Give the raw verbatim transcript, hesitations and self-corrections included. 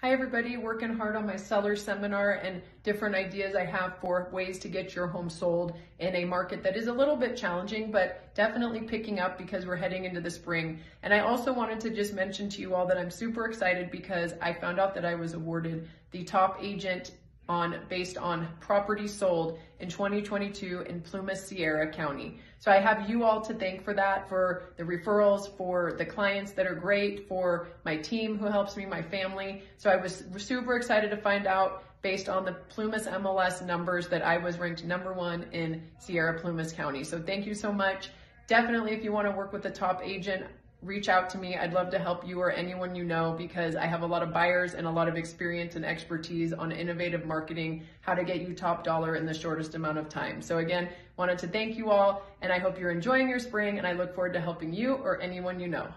Hi everybody, working hard on my seller seminar and different ideas I have for ways to get your home sold in a market that is a little bit challenging, but definitely picking up because we're heading into the spring. And I also wanted to just mention to you all that I'm super excited because I found out that I was awarded the top agent on based on property sold in twenty twenty-two in Plumas Sierra County. So I have you all to thank for that, for the referrals, for the clients that are great, for my team who helps me, my family. So I was super excited to find out based on the Plumas M L S numbers that I was ranked number one in Sierra Plumas County. So thank you so much. Definitely, if you want to work with a top agent, reach out to me. I'd love to help you or anyone you know, because I have a lot of buyers and a lot of experience and expertise on innovative marketing, how to get you top dollar in the shortest amount of time. So again, wanted to thank you all, and I hope you're enjoying your spring, and I look forward to helping you or anyone you know.